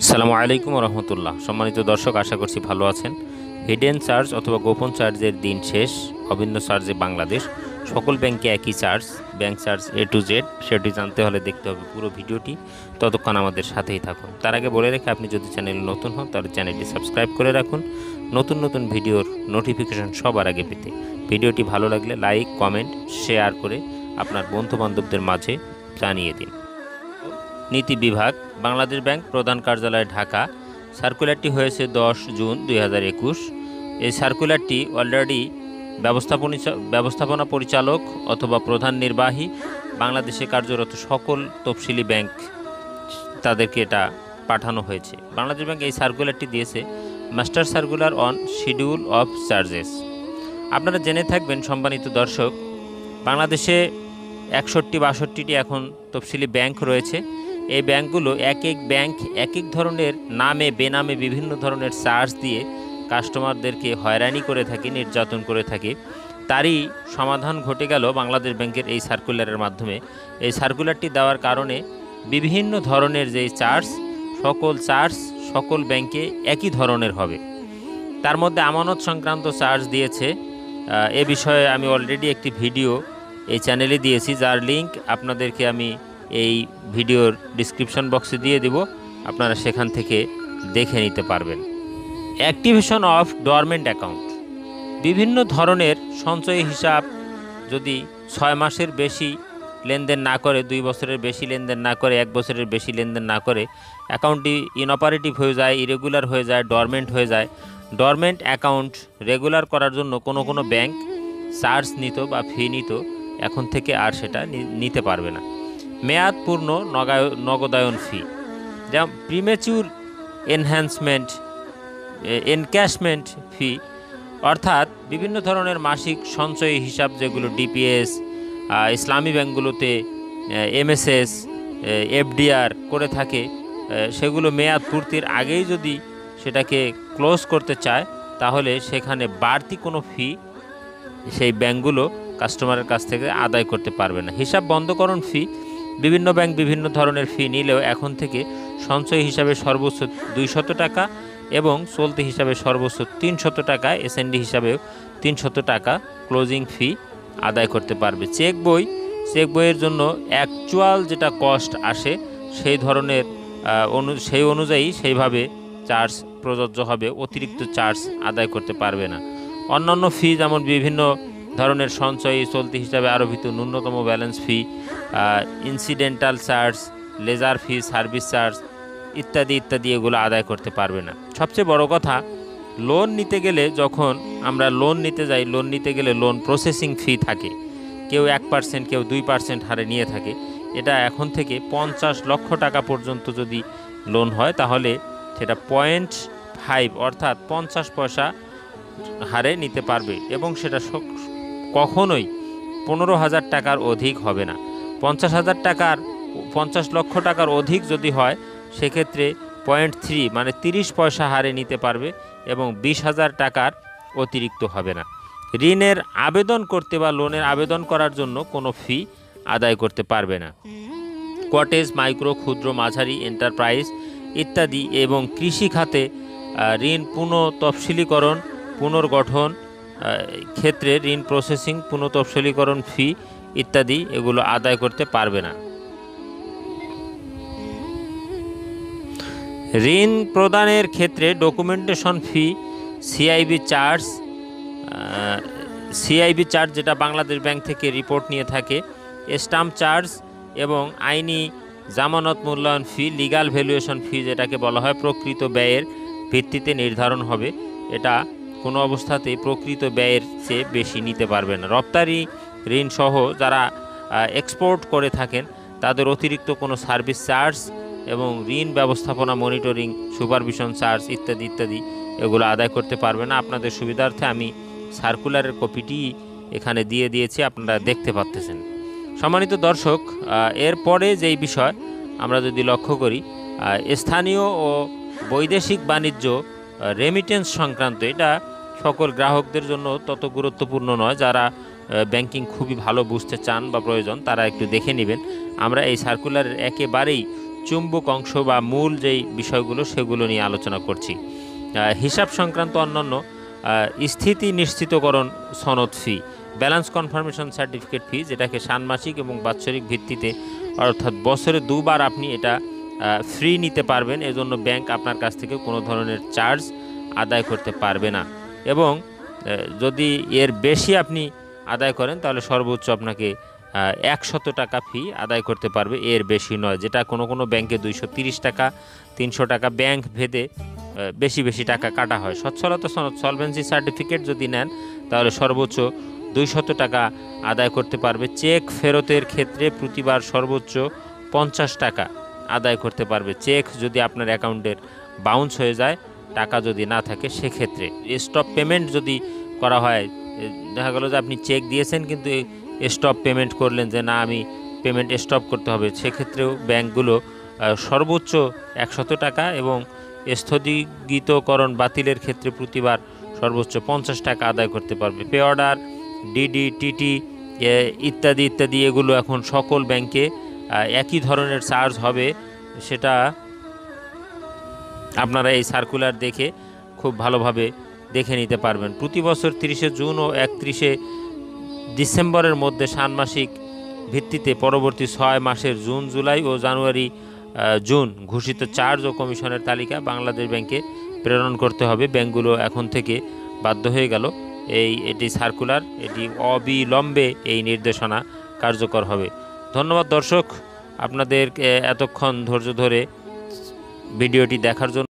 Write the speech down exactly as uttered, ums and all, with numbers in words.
আসসালামু আলাইকুম ওয়া রাহমাতুল্লাহ। সম্মানিত দর্শক, আশা করছি ভালো আছেন। হিডেন চার্জ অথবা গোপন চার্জের দিন শেষ। অভিন্ন চার্জে বাংলাদেশ, সকল ব্যাংকে একই charge, bank charge A to Z. সেটি জানতে হলে দেখতে হবে পুরো ভিডিওটি, ততক্ষণ আমাদের সাথেই থাকুন। তার আগে বলে রেখে, আপনি যদি চ্যানেলে নতুন হন তাহলে চ্যানেলটি সাবস্ক্রাইব করে রাখুন নতুন নতুন ভিডিওর নোটিফিকেশন সবার আগে পেতে। ভিডিওটি ভালো লাগলে লাইক, কমেন্ট, শেয়ার করে আপনার বন্ধুবান্ধবদের মাঝে জানিয়ে দিন। নীতি বিভাগ, বাংলাদেশ ব্যাংক, প্রধান কার্যালয় ঢাকা। সার্কুলারটি হয়েছে দশ জুন দুই হাজার একুশ। এই সার্কুলারটি অলরেডি ব্যবস্থাপনা ব্যবস্থাপনা পরিচালক অথবা প্রধান নির্বাহী, বাংলাদেশে কার্যরত সকল তফসিলি ব্যাংক, তাদেরকে এটা পাঠানো হয়েছে। বাংলাদেশ ব্যাংক এই সার্কুলারটি দিয়েছে, master circular on schedule of charges. আপনারা জেনে থাকবেন সম্মানিত দর্শক, বাংলাদেশে একষট্টি বাষট্টিটি এখন তফসিলি ব্যাংক রয়েছে। এই ব্যাংকগুলো এক এক ব্যাংক এক এক ধরনের নামে বেনামে বিভিন্ন ধরনের চার্জ দিয়ে কাস্টমারদেরকে হয়রানি করে থাকে, নির্যাতন করে থাকে। তারই সমাধান ঘটে গেল বাংলাদেশ ব্যাংকের এই সার্কুলারের মাধ্যমে। এই সার্কুলারটি দেওয়ার কারণে বিভিন্ন ধরনের যেই চার্জ, সকল চার্জ সকল ব্যাংকে একই ধরনের হবে। তার মধ্যে আমানত সংক্রান্ত চার্জ দিয়েছে, এ বিষয়ে আমি অলরেডি একটি ভিডিও এই চ্যানেলে দিয়েছি, যার লিঙ্ক আপনাদেরকে আমি এই ভিডিওর ডিসক্রিপশন বক্সে দিয়ে দেব, আপনারা সেখান থেকে দেখে নিতে পারবেন। অ্যাক্টিভেশন অফ ডরমেন্ট অ্যাকাউন্ট, বিভিন্ন ধরনের সঞ্চয় হিসাব যদি ছয় মাসের বেশি লেনদেন না করে, দুই বছরের বেশি লেনদেন না করে, এক বছরের বেশি লেনদেন না করে, অ্যাকাউন্টটি ইনঅপারেটিভ হয়ে যায়, ইরেগুলার হয়ে যায়, ডরমেন্ট হয়ে যায়। ডরমেন্ট অ্যাকাউন্ট রেগুলার করার জন্য কোনো কোনো ব্যাংক চার্জ নিত বা ফি নিত, এখন থেকে আর সেটা নিতে পারবে না। মেয়াদপূর্ণ নগদায়ন ফি, যেমন প্রিমেচিউর এনহ্যান্সমেন্ট, এনক্যাশমেন্ট ফি, অর্থাৎ বিভিন্ন ধরনের মাসিক সঞ্চয় হিসাব, যেগুলো ডিপিএস, ইসলামী ব্যাংকগুলোতে এমএসএস, এফডিআর করে থাকে, সেগুলো মেয়াদ পূর্তির আগেই যদি সেটাকে ক্লোজ করতে চায়, তাহলে সেখানে বাড়তি কোনো ফি সেই ব্যাংকগুলো কাস্টমারের কাছ থেকে আদায় করতে পারবে না। হিসাব বন্ধকরণ ফি, বিভিন্ন ব্যাংক বিভিন্ন ধরনের ফি নিলেও এখন থেকে সঞ্চয় হিসাবে সর্বোচ্চ দুইশত টাকা এবং চলতি হিসাবে সর্বোচ্চ তিনশত টাকা, এসএনডি হিসাবেও তিনশত টাকা ক্লোজিং ফি আদায় করতে পারবে। চেক বই, চেক বইয়ের জন্য অ্যাকচুয়াল যেটা কস্ট আসে সেই ধরনের অনু সেই অনুযায়ী সেইভাবে চার্জ প্রযোজ্য হবে, অতিরিক্ত চার্জ আদায় করতে পারবে না। অন্যান্য ফি, যেমন বিভিন্ন ধরনের সঞ্চয়, চলতি হিসাবে আরোপিত ন্যূনতম balance fee, incidental charge, ledger fee, service charge ইত্যাদি ইত্যাদি, এগুলো আদায় করতে পারবে না। সবচেয়ে বড় কথা, লোন নিতে গেলে, যখন আমরা লোন নিতে যাই, লোন নিতে গেলে লোন প্রসেসিং ফি থাকে, কেউ এক পার্সেন্ট কেউ দুই পার্সেন্ট হারে নিয়ে থাকে। এটা এখন থেকে পঞ্চাশ লক্ষ টাকা পর্যন্ত যদি লোন হয়, তাহলে সেটা পয়েন্ট ফাইভ অর্থাৎ পঞ্চাশ পয়সা হারে নিতে পারবে, এবং সেটা কখনোই পনেরো হাজার টাকার অধিক হবে না। পঞ্চাশ হাজার টাকার পঞ্চাশ লক্ষ টাকার অধিক যদি হয়, সেক্ষেত্রে পয়েন্ট থ্রি মানে তিরিশ পয়সা হারে নিতে পারবে, এবং বিশ হাজার টাকার অতিরিক্ত হবে না। ঋণের আবেদন করতে বা লোনের আবেদন করার জন্য কোনো ফি আদায় করতে পারবে না। কটেজ, মাইক্রো, ক্ষুদ্র, মাঝারি এন্টারপ্রাইজ ইত্যাদি এবং কৃষি খাতে ঋণ পুনঃতফসিলীকরণ, পুনর্গঠন ক্ষেত্রে ঋণ প্রসেসিং, পুনঃতফসিলীকরণ ফি ইত্যাদি, এগুলো আদায় করতে পারবে না। ঋণ প্রদানের ক্ষেত্রে documentation fee, CIB charge, CIB charge যেটা বাংলাদেশ ব্যাংক থেকে রিপোর্ট নিয়ে থাকে, স্ট্যাম্প চার্জ এবং আইনি জামানত মূল্যায়ন ফি, লিগাল ভ্যালুয়েশন ফি যেটাকে বলা হয়, প্রকৃত ব্যয়ের ভিত্তিতে নির্ধারণ হবে। এটা কোনো অবস্থাতেই প্রকৃত ব্যয়ের চেয়ে বেশি নিতে পারবে না। রপ্তানি ঋণসহ যারা এক্সপোর্ট করে থাকেন, তাদের অতিরিক্ত কোনো সার্ভিস চার্জ এবং ঋণ ব্যবস্থাপনা, মনিটরিং, সুপারভিশন চার্জ ইত্যাদি ইত্যাদি, এগুলো আদায় করতে পারবে না। আপনাদের সুবিধার্থে আমি সার্কুলারের কপিটি এখানে দিয়ে দিয়েছি, আপনারা দেখতে পাচ্ছেন। সম্মানিত দর্শক, এরপরে যেই বিষয় আমরা যদি লক্ষ্য করি, স্থানীয় ও বৈদেশিক বাণিজ্য রেমিটেন্স সংক্রান্ত, এটা সকল গ্রাহকদের জন্য তত গুরুত্বপূর্ণ নয়। যারা ব্যাংকিং খুবই ভালো বুঝতে চান বা প্রয়োজন, তারা একটু দেখে নেবেন। আমরা এই সার্কুলারের একেবারেই চুম্বক অংশ বা মূল যেই বিষয়গুলো সেগুলো নিয়ে আলোচনা করছি। হিসাব সংক্রান্ত অন্যান্য স্থিতি নিশ্চিতকরণ সনদ ফি, ব্যালেন্স কনফার্মেশন সার্টিফিকেট ফি, যেটাকে ষান্মাসিক এবং বাৎসরিক ভিত্তিতে অর্থাৎ বছরে দুবার আপনি এটা ফ্রি নিতে পারবেন, এজন্য ব্যাংক আপনার কাছ থেকে কোনো ধরনের চার্জ আদায় করতে পারবে না। এবং যদি এর বেশি আপনি আদায় করেন তাহলে সর্বোচ্চ আপনাকে একশত টাকা ফি আদায় করতে পারবে, এর বেশি নয়, যেটা কোনো কোনো ব্যাংকে দুইশো তিরিশ টাকা তিনশো টাকা ব্যাংক ভেদে বেশি বেশি টাকা কাটা হয়। সচ্ছলতা সনদ সলভেন্সি সার্টিফিকেট যদি নেন তাহলে সর্বোচ্চ দুইশত টাকা আদায় করতে পারবে। চেক ফেরতের ক্ষেত্রে প্রতিবার সর্বোচ্চ পঞ্চাশ টাকা আদায় করতে পারবে, চেক যদি আপনার অ্যাকাউন্টের বাউন্স হয়ে যায়, টাকা যদি না থাকে সেক্ষেত্রে। স্টপ পেমেন্ট যদি করা হয়, দেখা গেল যে আপনি চেক দিয়েছেন কিন্তু স্টপ পেমেন্ট করলেন যে না আমি পেমেন্ট স্টপ করতে হবে, সেক্ষেত্রেও ব্যাংকগুলো সর্বোচ্চ একশত টাকা এবং স্থগিতকরণ বাতিলের ক্ষেত্রে প্রতিবার সর্বোচ্চ পঞ্চাশ টাকা আদায় করতে পারবে। পে অর্ডার, ডিডি, টিটি ইত্যাদি ইত্যাদি এগুলো এখন সকল ব্যাংকে একই ধরনের চার্জ হবে, সেটা আপনারা এই সার্কুলার দেখে খুব ভালোভাবে দেখে নিতে পারবেন। প্রতি বছর তিরিশে জুন ও একত্রিশে ডিসেম্বরের মধ্যে ষান্মাসিক ভিত্তিতে পরবর্তী ছয় মাসের জুন, জুলাই ও জানুয়ারি জুন ঘোষিত চার্জ ও কমিশনের তালিকা বাংলাদেশ ব্যাংকে প্রেরণ করতে হবে। ব্যাংকগুলো এখন থেকে বাধ্য হয়ে গেল, এই এটি সার্কুলার, এটি অবিলম্বে এই নির্দেশনা কার্যকর হবে। ধন্যবাদ দর্শক, আপনাদের এতক্ষণ ধৈর্য ধরে ভিডিওটি দেখার জন্য।